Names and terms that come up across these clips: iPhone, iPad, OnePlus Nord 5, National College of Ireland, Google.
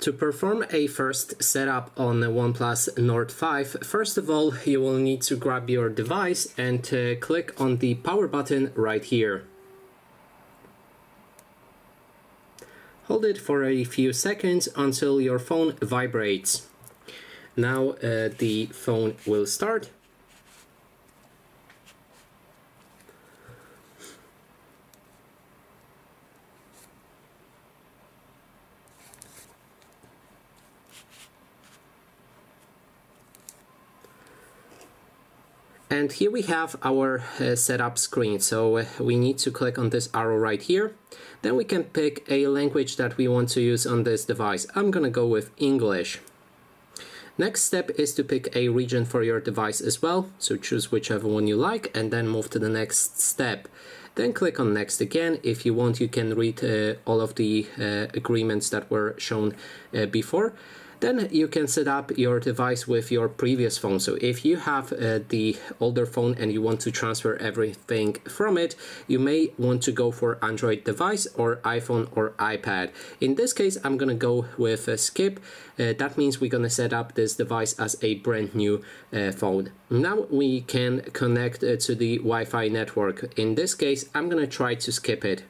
To perform a first setup on the OnePlus Nord 5, first of all, you will need to grab your device and click on the power button right here. Hold it for a few seconds until your phone vibrates. Now the phone will start. And here we have our setup screen, so we need to click on this arrow right here. Then we can pick a language that we want to use on this device. I'm gonna go with English. Next step is to pick a region for your device as well, so choose whichever one you like and then move to the next step. Then click on next again. If you want, you can read all of the agreements that were shown before. Then you can set up your device with your previous phone. So if you have the older phone and you want to transfer everything from it, you may want to go for Android device or iPhone or iPad. In this case, I'm gonna go with skip. That means we're gonna set up this device as a brand new phone. Now we can connect to the Wi-Fi network. In this case, I'm gonna try to skip it.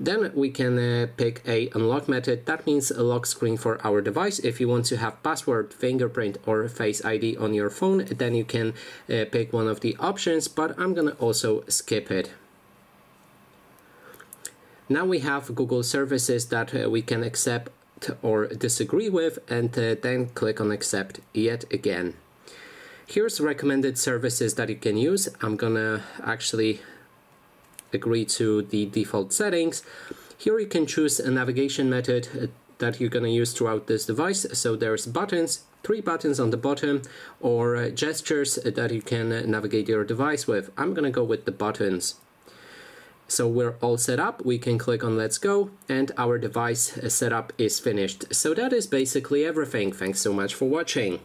Then we can pick a unlock method. That means a lock screen for our device. If you want to have password, fingerprint or Face ID on your phone, then you can pick one of the options, but I'm gonna also skip it. Now we have Google services that we can accept or disagree with, and then click on accept yet again. Here's recommended services that you can use. I'm gonna actually agree to the default settings. Here you can choose a navigation method that you're going to use throughout this device. So there's buttons, 3 buttons on the bottom, or gestures that you can navigate your device with. I'm going to go with the buttons. So we're all set up. We can click on let's go, and our device setup is finished. So that is basically everything. Thanks so much for watching.